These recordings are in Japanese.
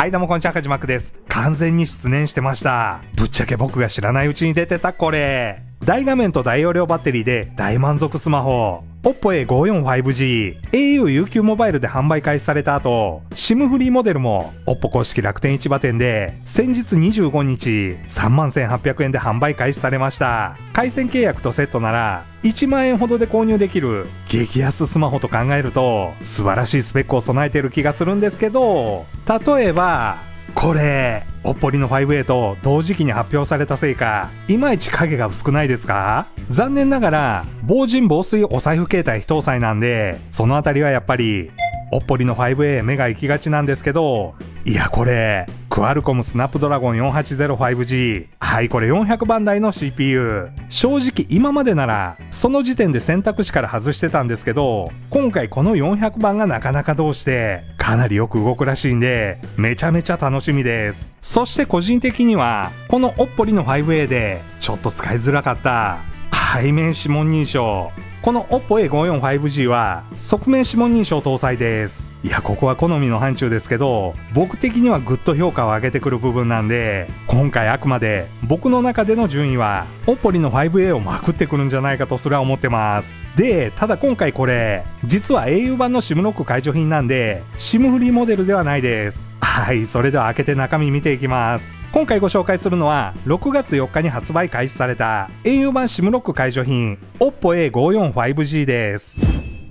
はいどうもこんにちは、カジマックです。完全に失念してました。ぶっちゃけ僕が知らないうちに出てたこれ。大画面と大容量バッテリーで大満足スマホ。OPPO A54 5G、AUUQ モバイルで販売開始された後、SIM フリーモデルも OPPO 公式楽天市場店で、先日25日、31,800 円で販売開始されました。回線契約とセットなら、1万円ほどで購入できる激安スマホと考えると、素晴らしいスペックを備えている気がするんですけど、例えば、これ、OPPO Reno 5A と同時期に発表されたせいか、いまいち影が薄くないですか？残念ながら、防塵防水お財布携帯非搭載なんで、そのあたりはやっぱり、OPPO Reno 5A 目が行きがちなんですけど、いやこれ、クアルコムスナップドラゴン 4805G。はい、これ400番台の CPU。正直今までなら、その時点で選択肢から外してたんですけど、今回この400番がなかなかどうして、かなりよく動くらしいんで、めちゃめちゃ楽しみです。そして個人的には、この OPPO Reno 5A で、ちょっと使いづらかった、背面指紋認証。この OPPO A54 5G は側面指紋認証搭載です。いや、ここは好みの範疇ですけど、僕的にはぐっと評価を上げてくる部分なんで、今回あくまで僕の中での順位は OPPO Reno 5A をまくってくるんじゃないかとそれは思ってます。で、ただ今回これ、実は au 版の SIM ロック解除品なんで、SIM フリーモデルではないです。はい、それでは開けて中身見ていきます。今回ご紹介するのは、6月4日に発売開始された au 版 SIM ロック解除品 OPPO A54 5G です。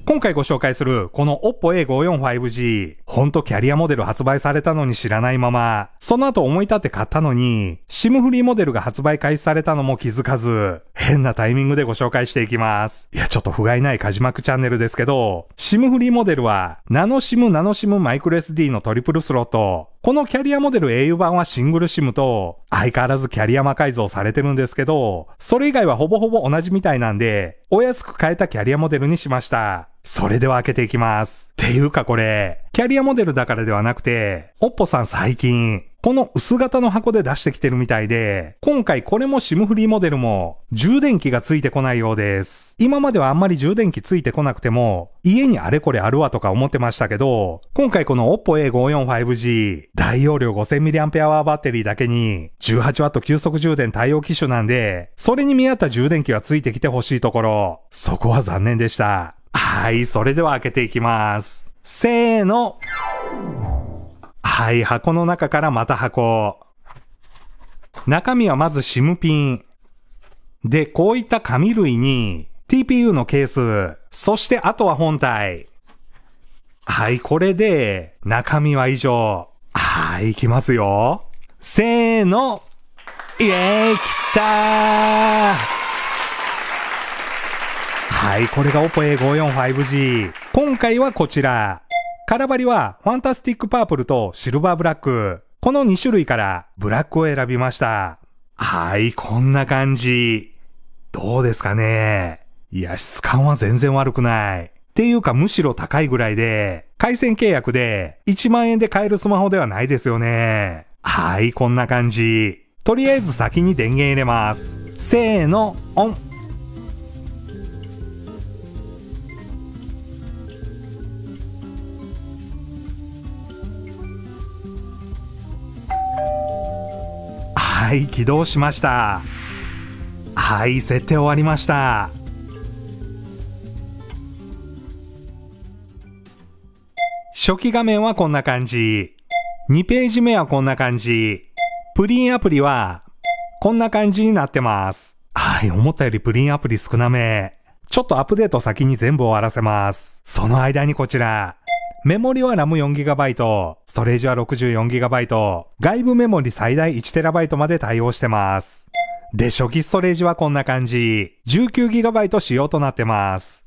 今回ご紹介するこの OPPO A54 5G、ほんとキャリアモデル発売されたのに知らないまま、その後思い立って買ったのに、SIM フリーモデルが発売開始されたのも気づかず、変なタイミングでご紹介していきます。いや、ちょっと不甲斐ないカジマックチャンネルですけど、SIM フリーモデルは、ナノ SIM、ナノ SIM、マイクロ SD のトリプルスロット、このキャリアモデル au 版はシングル SIM と相変わらずキャリア魔改造されてるんですけど、それ以外はほぼほぼ同じみたいなんで、お安く買えたキャリアモデルにしました。それでは開けていきます。っていうかこれ、キャリアモデルだからではなくて、OPPO さん最近、この薄型の箱で出してきてるみたいで、今回これも SIM フリーモデルも充電器がついてこないようです。今まではあんまり充電器ついてこなくても、家にあれこれあるわとか思ってましたけど、今回この OPPO A54 5G、大容量 5000mAh バッテリーだけに、18W 急速充電対応機種なんで、それに見合った充電器はついてきてほしいところ、そこは残念でした。はい、それでは開けていきます。せーの。はい、箱の中からまた箱。中身はまず SIM ピン。で、こういった紙類に TPU のケース。そしてあとは本体。はい、これで中身は以上。はい、いきますよ。せーの。イエーイ、来たー。はい、これが OPPO A54 5G。今回はこちら。カラバリはファンタスティックパープルとシルバーブラック。この2種類からブラックを選びました。はい、こんな感じ。どうですかね。いや、質感は全然悪くない。っていうかむしろ高いぐらいで、回線契約で1万円で買えるスマホではないですよね。はい、こんな感じ。とりあえず先に電源入れます。せーの、オン。はい、起動しました。はい、設定終わりました。初期画面はこんな感じ。2ページ目はこんな感じ。プリンアプリはこんな感じになってます。はい、思ったよりプリンアプリ少なめ。ちょっとアップデート先に全部終わらせます。その間にこちら。メモリは RAM4GB、ストレージは 64GB、外部メモリ最大 1TB まで対応してます。で、初期ストレージはこんな感じ。19GB 仕様となってます。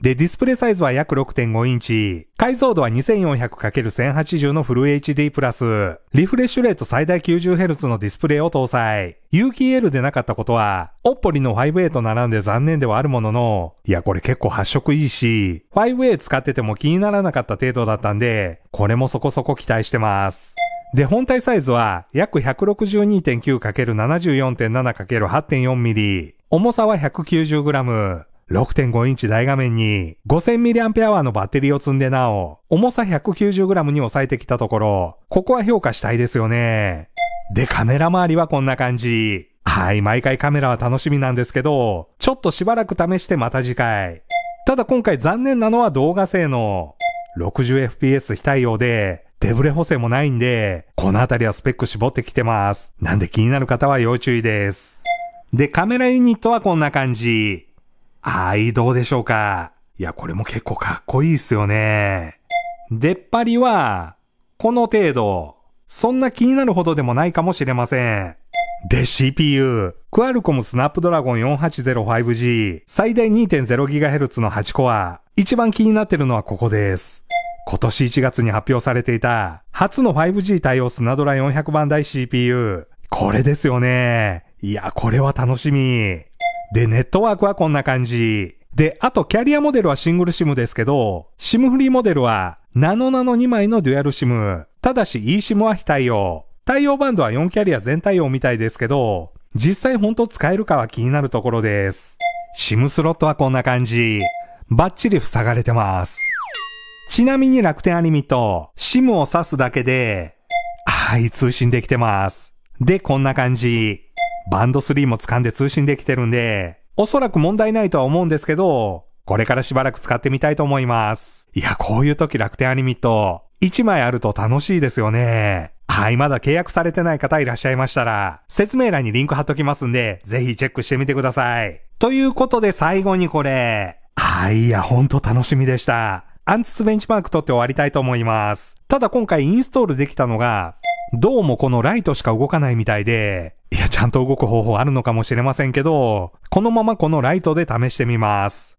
で、ディスプレイサイズは約 6.5 インチ。解像度は 2400×1080 のフル HD プラス。リフレッシュレート最大 90Hz のディスプレイを搭載。UQL でなかったことは、OPPO Reno 5A と並んで残念ではあるものの、いやこれ結構発色いいし、5A 使ってても気にならなかった程度だったんで、これもそこそこ期待してます。で、本体サイズは約 162.9×74.7×8.4mm。重さは 190g。6.5 インチ大画面に 5000mAh のバッテリーを積んでなお、重さ 190g に抑えてきたところ、ここは評価したいですよね。で、カメラ周りはこんな感じ。はい、毎回カメラは楽しみなんですけど、ちょっとしばらく試してまた次回。ただ今回残念なのは動画性能。60fps 非対応で、デブレ補正もないんで、このあたりはスペック絞ってきてます。なんで気になる方は要注意です。で、カメラユニットはこんな感じ。はい、どうでしょうか。いや、これも結構かっこいいっすよね。出っ張りは、この程度。そんな気になるほどでもないかもしれません。で、CPU。クアルコムスナップドラゴン 4805G。最大 2.0GHz の8コア。一番気になってるのはここです。今年1月に発表されていた、初の 5G 対応スナドラ400番台 CPU。これですよね。いや、これは楽しみ。で、ネットワークはこんな感じ。で、あとキャリアモデルはシングルシムですけど、シムフリーモデルは、ナノナノ2枚のデュアルシム。ただし eSIM は非対応。対応バンドは4キャリア全対応みたいですけど、実際本当使えるかは気になるところです。SIM スロットはこんな感じ。バッチリ塞がれてます。ちなみに楽天アリミット、SIM を挿すだけで、はい、通信できてます。で、こんな感じ。バンド3も掴んで通信できてるんで、おそらく問題ないとは思うんですけど、これからしばらく使ってみたいと思います。いや、こういう時楽天アリミット、1枚あると楽しいですよね。はい、まだ契約されてない方いらっしゃいましたら、説明欄にリンク貼っときますんで、ぜひチェックしてみてください。ということで最後にこれ。はい、いや、ほんと楽しみでした。アンツツベンチマーク取って終わりたいと思います。ただ今回インストールできたのが、どうもこのライトしか動かないみたいで、いや、ちゃんと動く方法あるのかもしれませんけど、このままこのライトで試してみます。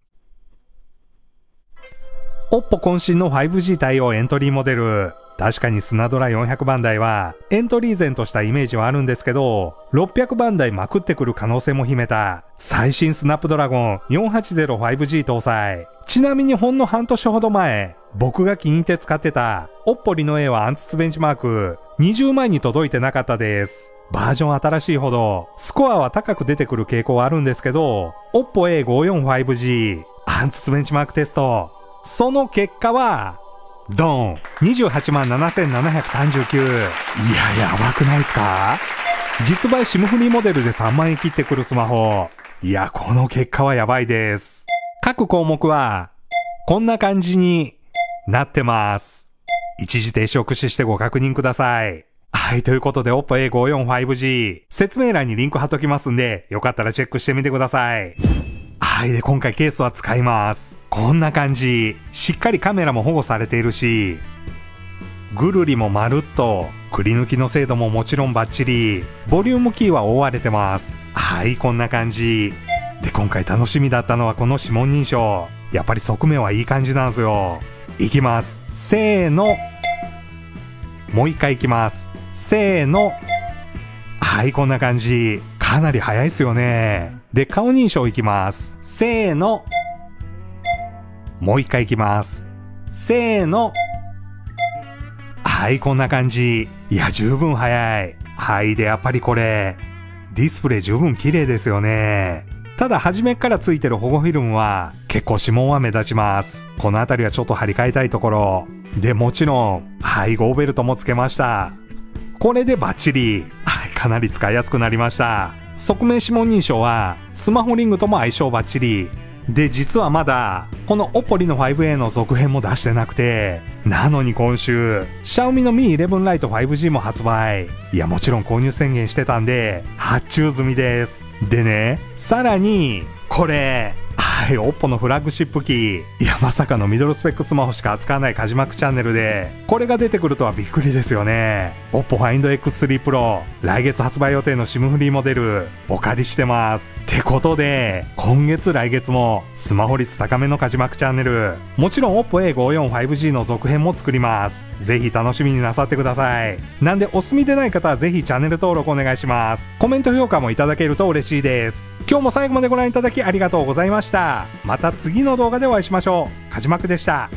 OPPO 渾身の 5G 対応エントリーモデル。確かにスナドラ400番台はエントリー前としたイメージはあるんですけど、600番台まくってくる可能性も秘めた最新スナップドラゴン 4805G 搭載。ちなみにほんの半年ほど前、僕が気に入って使ってた OPPO リノ A はアンツツベンチマーク20枚に届いてなかったです。バージョン新しいほどスコアは高く出てくる傾向はあるんですけど、 OPPO A54 5G アンツツベンチマークテスト、その結果はドン !287,739! いや、やばくないっすか？実売SIMフリーモデルで3万円切ってくるスマホ。いや、この結果はやばいです。各項目は、こんな感じになってます。一時停止を駆使してご確認ください。はい、ということで OPPO A54 5G、説明欄にリンク貼っときますんで、よかったらチェックしてみてください。はい、で、今回ケースは使います。こんな感じ。しっかりカメラも保護されているし、ぐるりもまるっと、くり抜きの精度ももちろんバッチリ、ボリュームキーは覆われてます。はい、こんな感じ。で、今回楽しみだったのはこの指紋認証。やっぱり側面はいい感じなんですよ。いきます。せーの。もう一回いきます。せーの。はい、こんな感じ。かなり早いですよね。で、顔認証いきます。せーの。もう一回いきます。せーの。はい、こんな感じ。いや、十分早い。はい、で、やっぱりこれ、ディスプレイ十分綺麗ですよね。ただ、初めからついてる保護フィルムは、結構指紋は目立ちます。このあたりはちょっと張り替えたいところ。で、もちろん、はい、goBeltもつけました。これでバッチリ。はい、かなり使いやすくなりました。側面指紋認証は、スマホリングとも相性バッチリ。で、実はまだ、この OPPO Reno 5A の続編も出してなくて、なのに今週、Xiaomi のMi 11 Lite 5G も発売。いや、もちろん購入宣言してたんで、発注済みです。でね、さらに、これ、はい、OPPO のフラッグシップ機。いや、まさかのミドルスペックスマホしか扱わないカジマックチャンネルで、これが出てくるとはびっくりですよね。OPPO Find X3 Pro、来月発売予定の SIM フリーモデル、お借りしてます。ってことで、今月来月も、スマホ率高めのカジマックチャンネル、もちろん OPPO A54 5G の続編も作ります。ぜひ楽しみになさってください。なんで、お済みでない方はぜひチャンネル登録お願いします。コメント評価もいただけると嬉しいです。今日も最後までご覧いただきありがとうございました。また次の動画でお会いしましょう。かじまくでした。